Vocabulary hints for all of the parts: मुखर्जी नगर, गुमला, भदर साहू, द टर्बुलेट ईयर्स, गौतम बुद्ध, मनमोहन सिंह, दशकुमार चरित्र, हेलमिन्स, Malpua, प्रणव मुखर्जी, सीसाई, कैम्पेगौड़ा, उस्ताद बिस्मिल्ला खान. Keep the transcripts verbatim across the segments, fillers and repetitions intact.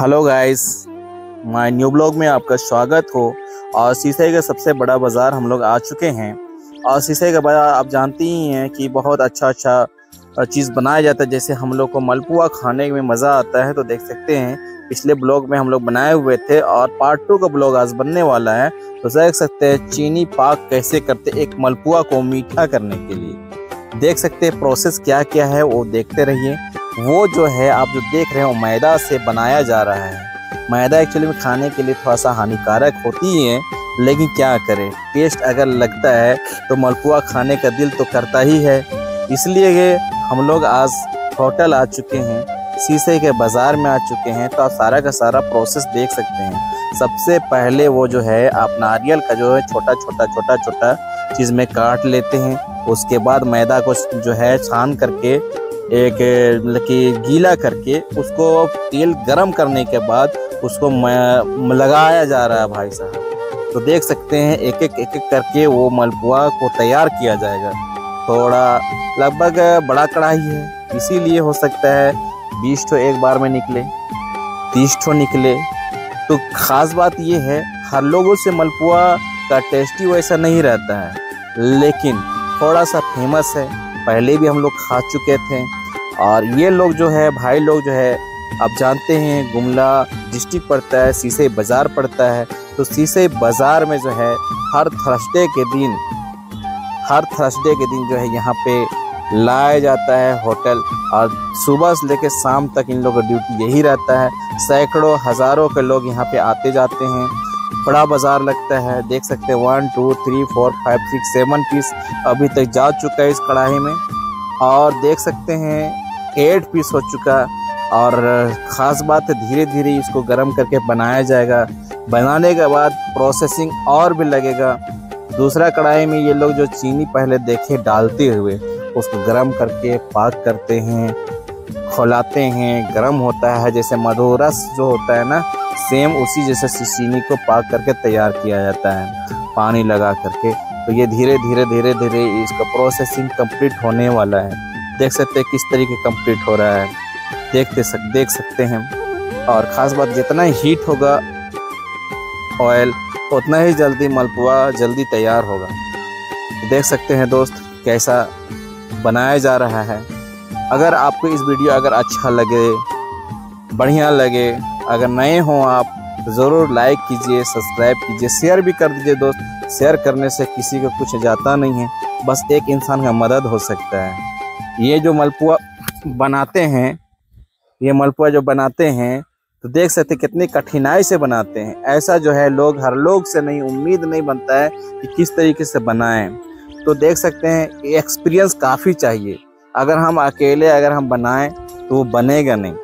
Hello guys, my new blog में आपका स्वागत हो। और सीसाई का सबसे बड़ा बाज़ार हम लोग आ चुके हैं। और सीसाई का बाज़ार आप जानती ही हैं कि बहुत अच्छा अच्छा चीज़ बनाया जाता है। जैसे हम लोग को मलपुआ खाने में मज़ा आता है, तो देख सकते हैं पिछले ब्लॉग में हम लोग बनाए हुए थे और पार्ट टू का ब्लॉग आज बनने वाला है। तो देख सकते हैं चीनी पाक कैसे करते एक मलपुआ को मीठा करने के लिए। देख सकते हैं प्रोसेस क्या क्या है, वो देखते रहिए। वो जो है आप जो देख रहे हो मैदा से बनाया जा रहा है। मैदा एक्चुअली में खाने के लिए थोड़ा सा हानिकारक होती है, लेकिन क्या करें, टेस्ट अगर लगता है तो मालपुआ खाने का दिल तो करता ही है। इसलिए हम लोग आज होटल आ चुके हैं, सीसे के बाज़ार में आ चुके हैं। तो आप सारा का सारा प्रोसेस देख सकते हैं। सबसे पहले वो जो है आप नारियल का जो है छोटा छोटा छोटा छोटा चीज़ में काट लेते हैं। उसके बाद मैदा को जो है छान करके एक मतलब कि गीला करके उसको तेल गरम करने के बाद उसको लगाया जा रहा है भाई साहब। तो देख सकते हैं एक एक एक एक करके वो मालपुआ को तैयार किया जाएगा। थोड़ा लगभग बड़ा कढ़ाई है, इसीलिए हो सकता है बीस ठो एक बार में निकले, तीस ठो निकले। तो ख़ास बात ये है हर लोगों से मालपुआ का टेस्टी वैसा नहीं रहता है, लेकिन थोड़ा सा फेमस है। पहले भी हम लोग खा चुके थे। और ये लोग जो है भाई लोग जो है आप जानते हैं गुमला डिस्ट्रिक्ट पड़ता है, सीसाई बाज़ार पड़ता है। तो सीसाई बाज़ार में जो है हर थर्सडे के दिन हर थर्सडे के दिन जो है यहाँ पे लाया जाता है होटल। और सुबह से लेकर शाम तक इन लोगों का ड्यूटी यही रहता है। सैकड़ों हज़ारों के लोग यहाँ पे आते जाते हैं। बड़ा बाज़ार लगता है, देख सकते हैं one two three four five six seven piece अभी तक जा चुका है इस कढ़ाई में। और देख सकते हैं एट पीस हो चुका। और ख़ास बात है धीरे धीरे इसको गर्म करके बनाया जाएगा। बनाने के बाद प्रोसेसिंग और भी लगेगा। दूसरा कढ़ाई में ये लोग जो चीनी पहले देखे डालते हुए उसको गर्म करके पाक करते हैं, खौलाते हैं, गर्म होता है। जैसे मधुरस जो होता है ना, सेम उसी जैसे चीनी को पाक करके तैयार किया जाता है पानी लगा करके। तो ये धीरे धीरे धीरे धीरे इसका प्रोसेसिंग कंप्लीट होने वाला है। देख सकते हैं किस तरीके कंप्लीट हो रहा है, देखते सक देख सकते हैं। और ख़ास बात जितना हीट होगा ऑयल उतना ही जल्दी मालपुआ जल्दी तैयार होगा। देख सकते हैं दोस्त कैसा बनाया जा रहा है। अगर आपको इस वीडियो अगर अच्छा लगे, बढ़िया लगे, अगर नए हों आप तो ज़रूर लाइक कीजिए, सब्सक्राइब कीजिए, शेयर भी कर दीजिए दोस्त। शेयर करने से किसी को कुछ जाता नहीं है, बस एक इंसान का मदद हो सकता है। ये जो मालपुआ बनाते हैं ये मालपुआ जो बनाते हैं तो देख सकते हैं कितनी कठिनाई से बनाते हैं। ऐसा जो है लोग हर लोग से नहीं उम्मीद नहीं बनता है कि किस तरीके से बनाएं। तो देख सकते हैं ये एक्सपीरियंस काफ़ी चाहिए। अगर हम अकेले अगर हम बनाएँ तो वो बनेगा नहीं।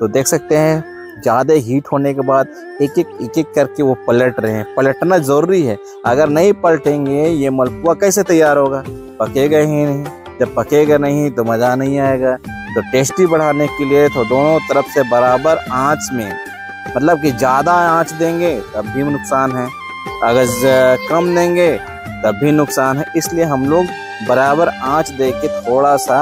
तो देख सकते हैं ज़्यादा हीट होने के बाद एक एक एक एक करके वो पलट रहे हैं। पलटना ज़रूरी है, अगर नहीं पलटेंगे ये मालपुआ कैसे तैयार होगा, पकेगा ही नहीं। जब पकेगा नहीं तो मज़ा नहीं आएगा। तो टेस्टी बढ़ाने के लिए तो दोनों तरफ से बराबर आंच में, मतलब कि ज़्यादा आंच देंगे तब भी नुकसान है, अगर कम देंगे तब भी नुकसान है। इसलिए हम लोग बराबर आँच दे के थोड़ा सा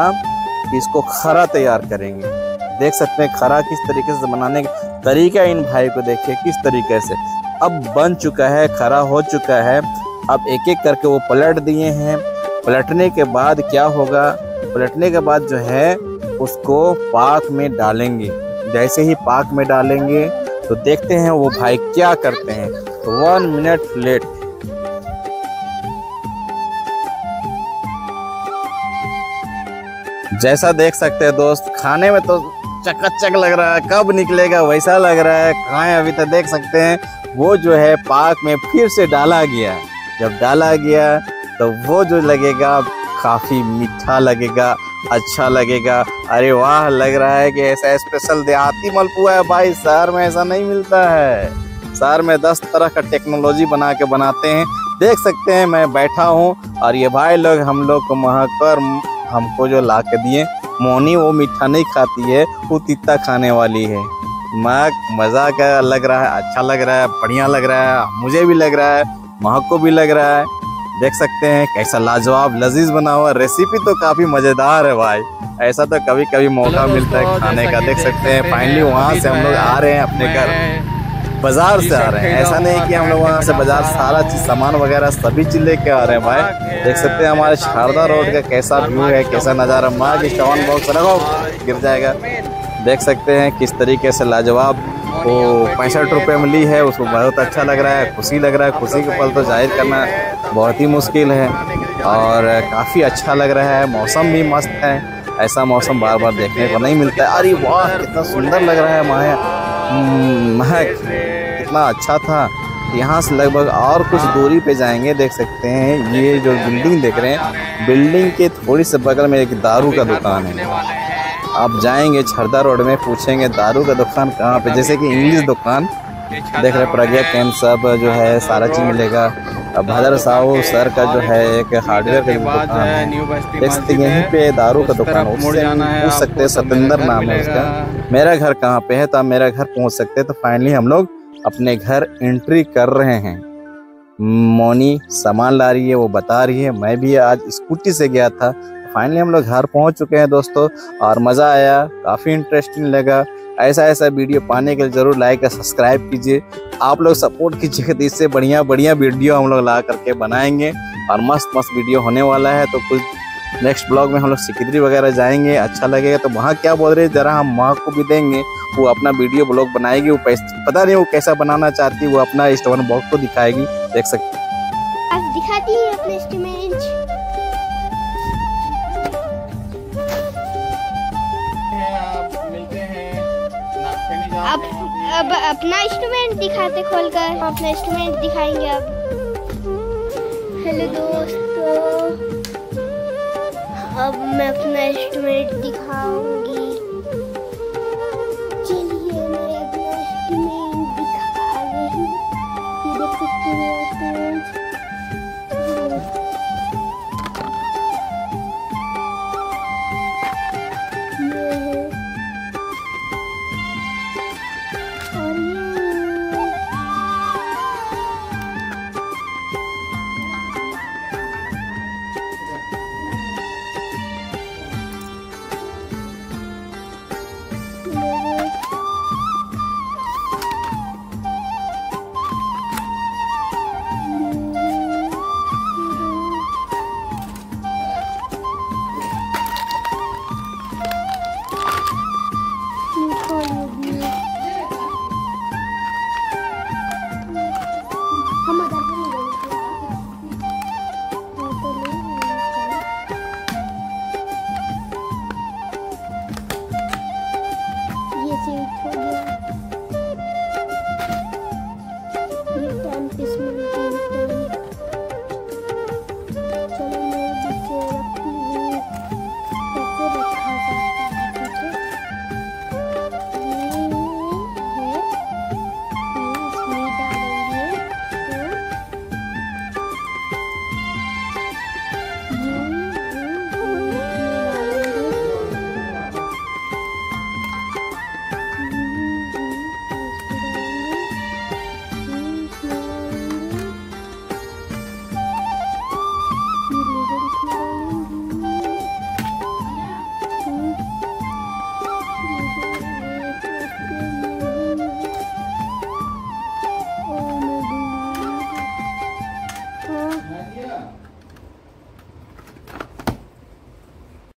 इसको खरा तैयार करेंगे। देख सकते हैं खरा किस तरीके से बनाने का तरीका इन भाई को देखिए किस तरीके से। अब बन चुका है, खरा हो चुका है। अब एक एक करके वो पलट दिए हैं। पलटने के बाद क्या होगा, पलटने के बाद जो है उसको पाक में डालेंगे। जैसे ही पाक में डालेंगे तो देखते हैं वो भाई क्या करते हैं। तो वन मिनट लेट जैसा देख सकते हैं दोस्त, खाने में तो चकाचक लग रहा है, कब निकलेगा वैसा लग रहा है। खाएं अभी तो देख सकते हैं वो जो है पाक में फिर से डाला गया। जब डाला गया तो वो जो लगेगा काफ़ी मीठा लगेगा, अच्छा लगेगा। अरे वाह, लग रहा है कि ऐसा स्पेशल देहाती मालपुआ है भाई। शहर में ऐसा नहीं मिलता है, शहर में दस तरह का टेक्नोलॉजी बना के बनाते हैं। देख सकते हैं मैं बैठा हूँ और ये भाई लोग हम लोग को महक कर हमको जो ला के दिए। मोनी वो मीठा नहीं खाती है, वो तीता खाने वाली है। महक मज़ा का लग रहा है, अच्छा लग रहा है, बढ़िया लग रहा है। मुझे भी लग रहा है, महक को भी लग रहा है। देख सकते हैं कैसा लाजवाब लजीज बना हुआ। रेसिपी तो काफी मजेदार है भाई, ऐसा तो कभी कभी मौका मिलता है खाने का। देख सकते हैं फाइनली वहाँ से हम लोग आ रहे हैं अपने घर, बाजार से आ रहे हैं। ऐसा नहीं कि हम लोग वहाँ से बाजार सारा चीज सामान वगैरह सभी चीज लेके आ रहे हैं भाई। देख सकते हैं हमारे शारदा रोड का कैसा व्यू है, कैसा नज़ारा। माँ की सामान बॉक्स लगाओ गिर जाएगा। देख सकते हैं किस तरीके से लाजवाब वो पैंसठ रुपये में ली है, उसको बहुत अच्छा लग रहा है, खुशी लग रहा है। खुशी के पल तो जाहिर करना बहुत ही मुश्किल है और काफ़ी अच्छा लग रहा है। मौसम भी मस्त है, ऐसा मौसम बार बार देखने को नहीं मिलता है। अरे वाह कितना सुंदर लग रहा है माया, महक कितना अच्छा था। यहाँ से लगभग और कुछ दूरी पे जाएंगे, देख सकते हैं ये जो बिल्डिंग देख रहे हैं, बिल्डिंग के थोड़ी से बगल में एक दारू का दुकान है। आप जाएंगे छरदा रोड में, पूछेंगे दारू का दुकान कहाँ पे, जैसे कि इंग्लिश दुकान देख रहे, प्रज्ञा कैंप सब जो है सारा चीज़ मिलेगा। भदर साहू सर का जो है एक हार्डवेयर की दुकान है, देख सकते यहीं पे दारू का दुकान है। उससे पूछ सकते हैं, सतेंद्र नाम है उसका। मेरा घर कहाँ पे है तो आप मेरा घर पहुँच सकते हैं। तो फाइनली हम लोग अपने घर एंट्री कर रहे हैं। मौनी सामान ला रही है, वो बता रही है। मैं भी आज स्कूटी से गया था। फाइनली हम लोग घर पहुँच चुके हैं दोस्तों, और मज़ा आया, काफ़ी इंटरेस्टिंग लगा। ऐसा ऐसा वीडियो पाने के लिए ज़रूर लाइक और सब्सक्राइब कीजिए। आप लोग सपोर्ट कीजिए, तो इससे बढ़िया बढ़िया वीडियो हम लोग ला करके बनाएंगे और मस्त मस्त वीडियो होने वाला है। तो कुछ नेक्स्ट ब्लॉग में हम लोग सिकंदरी वगैरह जाएंगे, अच्छा लगेगा। तो वहाँ क्या बोल रहे हैं ज़रा हम माँ को भी देंगे, वो अपना वीडियो ब्लॉग बनाएगी। वो पता नहीं वो कैसा बनाना चाहती, वो अपना स्टोन बॉक्स को दिखाएगी। देख सकते दिखाती है अपने अब अब अपना इंस्ट्रूमेंट दिखाते खोलकर, अपना इंस्ट्रूमेंट दिखाएंगे आप। हेलो दोस्तों, अब मैं अपना इंस्ट्रूमेंट दिखाऊंगी।